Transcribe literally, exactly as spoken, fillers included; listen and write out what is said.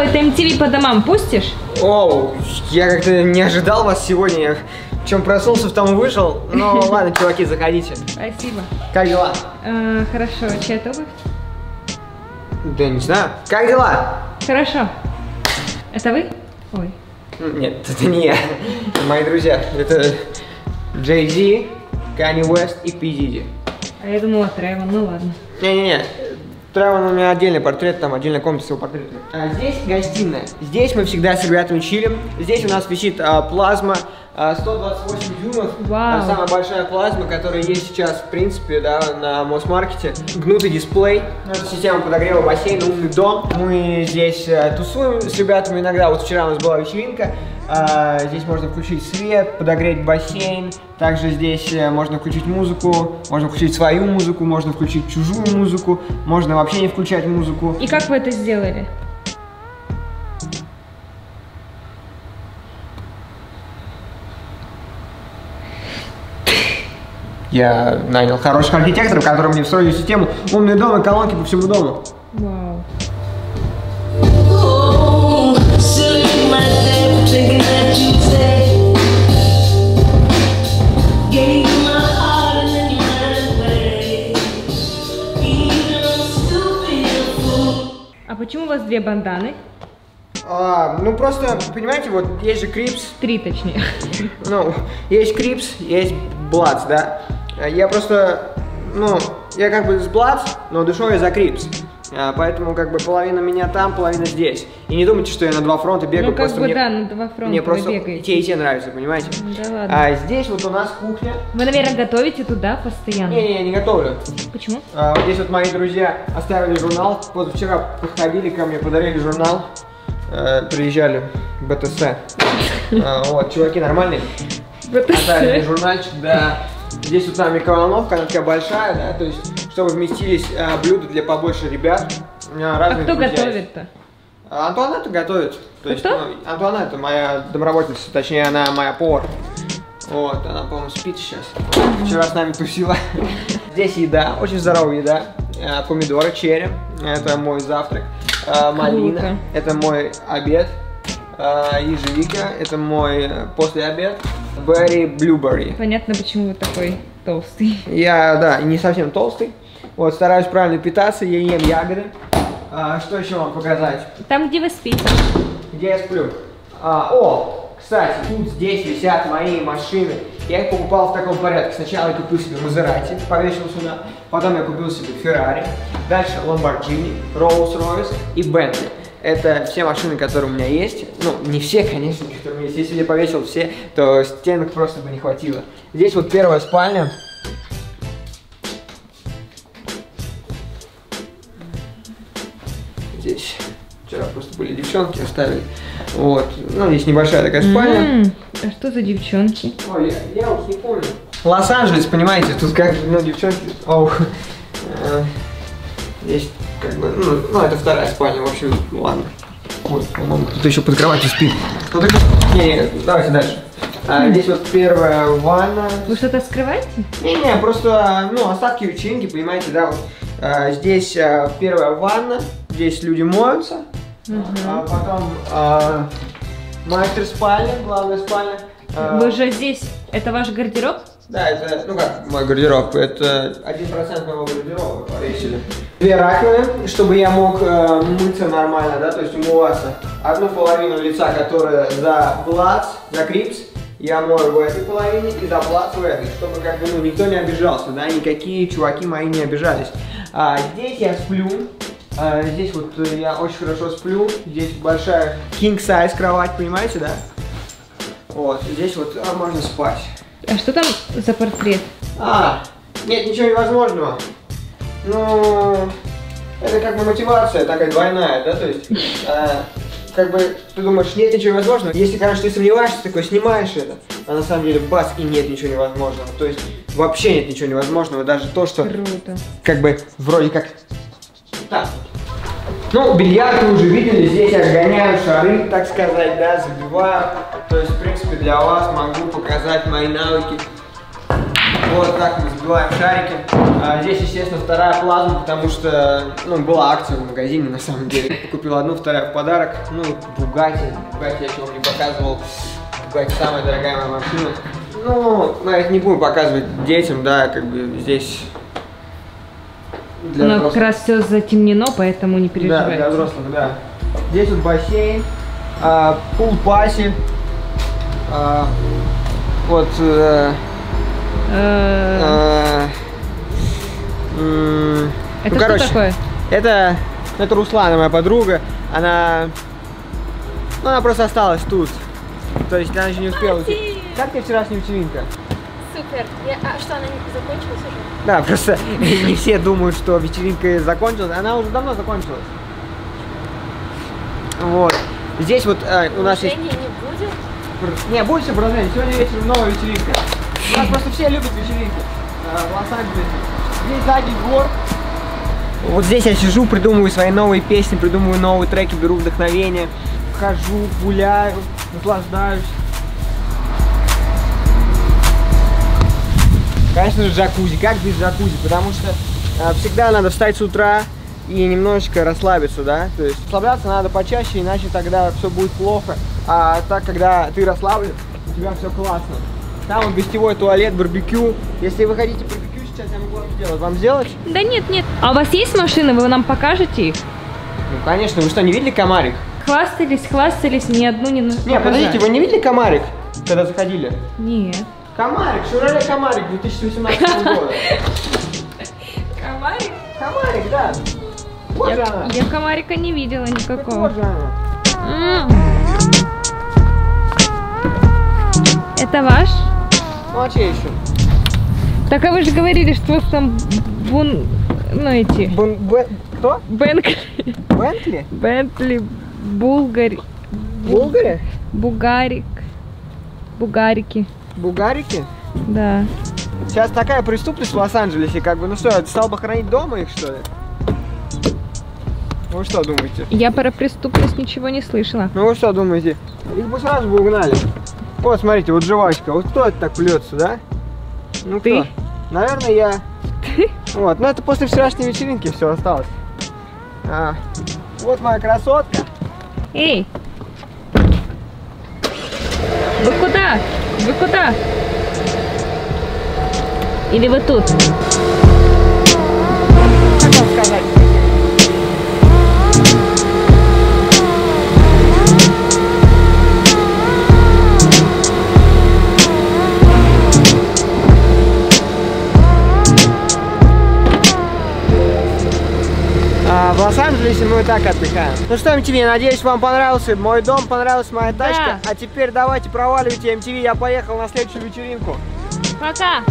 устроит эм ти ви по домам, пустишь? Оу, я как-то не ожидал вас сегодня. В чем проснулся, в том вышел. Ну ладно, чуваки, заходите. Спасибо. Как дела? Э, хорошо, чья это обувь? Да не знаю. Как дела? Хорошо. Это вы? Ой. Нет, это не я. Мои друзья. Это Jay-Z, Kanye West и P. Diddy. А я думала Тревон, ну ладно. Не-не-не. Тревон у меня отдельный портрет, там отдельная комната с его портретом. А здесь гостиная. Здесь мы всегда с ребятами чилим. Здесь у нас висит а, плазма а, сто двадцать восемь дюймов. Вау. Самая большая плазма, которая есть сейчас в принципе, да, на Мосмаркете. Гнутый дисплей, система подогрева бассейна, умный дом. Мы здесь а, тусуем с ребятами иногда. Вот вчера у нас была вечеринка. А, здесь можно включить свет, подогреть бассейн. Также здесь можно включить музыку, можно включить свою музыку, можно включить чужую музыку, можно вообще не включать музыку. И как вы это сделали? Я нанял хороших архитекторов, которые мне встроили систему умный дом и колонки по всему дому. Вау. А почему у вас две банданы? А, ну просто, понимаете, вот есть же Крипс. Три точнее. Ну, есть Крипс, есть Блодс, да. Я просто, ну, я как бы с Блодс, но душой я за Крипс. Поэтому как бы половина меня там, половина здесь. И не думайте, что я на два фронта бегаю. Ну как просто бы мне... да, на два фронта мне просто бегаете. И те, и те нравятся, понимаете? Да ладно. А здесь вот у нас кухня. Вы, наверное, готовите туда постоянно? Не, не, я не готовлю. Почему? А, вот здесь вот мои друзья оставили журнал. Вот вчера подходили ко мне, подарили журнал. А, приезжали в бэ тэ эс. А, вот, чуваки нормальные. бэ тэ эс? Оставили журнальчик, да. Здесь вот там микроволновка, она такая большая, да, то есть, чтобы вместились а, блюда для побольше ребят. У меня разные. А кто готовит-то? Антуанетта готовит. То есть, кто? Ну, Антуанетта моя домработница, точнее, она моя повар. Вот, она, по-моему, спит сейчас. Вот, вчера с нами тусила. Здесь еда, очень здоровая еда. А, помидоры, черри, это мой завтрак. А, малина, это мой обед. А, ежевика, это мой послеобед. Берри, блюберри. Понятно, почему вы такой толстый. Я, да, не совсем толстый. Вот, стараюсь правильно питаться, я ем ягоды. А, что еще вам показать? Там, где вы спите. Где я сплю. А, о, кстати, тут здесь висят мои машины. Я их покупал в таком порядке. Сначала я купил себе Maserati, повесил сюда. Потом я купил себе Ferrari. Дальше Lamborghini, Rolls Royce и Bentley. Это все машины, которые у меня есть. Ну, не все, конечно, которые у меня есть. Если бы я повесил все, то стенок просто бы не хватило. Здесь вот первая спальня. Здесь вчера просто были девчонки, оставили. Вот. Ну, здесь небольшая такая спальня. М -м, а что за девчонки? Ой, я, я уж не помню. Лос-Анджелес, понимаете, тут как, ну, девчонки... Оу. Здесь... Как бы, ну, ну, это вторая спальня, в общем, ладно. Ой, по-моему, кто-то еще под кроватью спит. Ну, так... Не, не, давайте дальше. А, здесь вот первая ванна. Вы что-то скрываете? Не-не, просто, ну, остатки вечеринки, понимаете, да, вот. А, здесь а, первая ванна, здесь люди моются. Угу. А потом а, мастер спальня, главная спальня. А... Вы же здесь, это ваш гардероб? Да, это, ну как, мой гардероб, это один процент моего гардероба повесили. Две раковины, чтобы я мог э, мыться нормально, да, то есть умываться. Одну половину лица, которая за Блодс, за Крипс, я мою в этой половине и за Блодс в этой, чтобы как бы, ну, никто не обижался, да, никакие чуваки мои не обижались. А, здесь я сплю, а, здесь вот я очень хорошо сплю, здесь большая кинг-сайз кровать, понимаете, да? Вот, здесь вот а, можно спать. А что там за портрет? А, нет, ничего невозможного. Ну, это как бы мотивация такая двойная, да, то есть, э, как бы ты думаешь, нет ничего невозможного. Если, конечно, ты сомневаешься, ты такой снимаешь это, а на самом деле бац, и нет ничего невозможного. То есть, вообще нет ничего невозможного, даже то, что, круто. Как бы, вроде как, так. Ну, бильярд вы уже видели, здесь я гоняю шары, так сказать, да, забиваю. То есть, в принципе, для вас могу показать мои навыки. Вот так мы забиваем шарики. А здесь, естественно, вторая плазма, потому что, ну, была акция в магазине, на самом деле. Купил одну, вторая в подарок. Ну, Bugatti. Bugatti я еще вам не показывал. Bugatti самая дорогая моя машина. Ну, я не буду показывать детям, да, как бы здесь... Ну, как раз все затемнено, поэтому не переживайте. Да, для взрослых, да. Здесь вот бассейн, а, пул-пати, а, вот... А, а, а, это ну, что короче, такое? Это, это Руслана, моя подруга. Она... Ну, она просто осталась тут. То есть она еще не успела... Мати! Как тебе вчерашняя вечеринка? Супер. Я... А что, она не закончилась уже? Да, просто не все думают, что вечеринка закончилась. Она уже давно закончилась. Вот. Здесь вот э, у нас есть... не будет? Не, будет все продолжение. Сегодня вечером новая вечеринка. У нас просто все любят вечеринки. Э, в Лос-Анджелесе. Здесь задний двор. Вот здесь я сижу, придумываю свои новые песни, придумываю новые треки, беру вдохновение. Хожу, гуляю, наслаждаюсь. Конечно же, джакузи. Как без джакузи? Потому что э, всегда надо встать с утра и немножечко расслабиться, да? То есть расслабляться надо почаще, иначе тогда все будет плохо. А так, когда ты расслаблен, у тебя все классно. Там вот гостевой туалет, барбекю. Если вы хотите барбекю сейчас, я могу вам сделать. Вам сделать? Да нет, нет. А у вас есть машины? Вы нам покажете их? Ну, конечно. Вы что, не видели комарик? Хвастались, хвастались, ни одну не... Нет, показать. Подождите, вы не видели комарик, когда заходили? Нет. Комарик, Шевроле Комарик две тысячи восемнадцатого года. Комарик? Комарик, да. Вот я, же она. Я комарика не видела никакого. Вот же она. Это ваш? Ну а чей еще? Так а вы же говорили, что там бун... Ну эти... Бун... Бен... Кто? Бенкли. Бентли? Бентли. Булгари. Булгари? Бугарик. Бугарики. Бугарики? Да. Сейчас такая преступность в Лос-Анджелесе, как бы, ну что, я стал бы хранить дома их, что ли? Вы что думаете? Я про преступность ничего не слышала. Ну вы что думаете? Их бы сразу бы угнали. Вот, смотрите, вот жвачка. Вот кто это так плется, да? Ну ты? Кто? Наверное, я. Ты? Вот, но это после вчерашней вечеринки все осталось. А, вот моя красотка. Эй! Вы куда? Вы куда? Или вы тут? Как вам сказать? А, в Лос-Анджелесе мы и так отдыхаем. Ну что, эм ти ви, я надеюсь, вам понравился мой дом, понравилась моя тачка. Да. А теперь давайте проваливайте эм ти ви, я поехал на следующую вечеринку. Пока!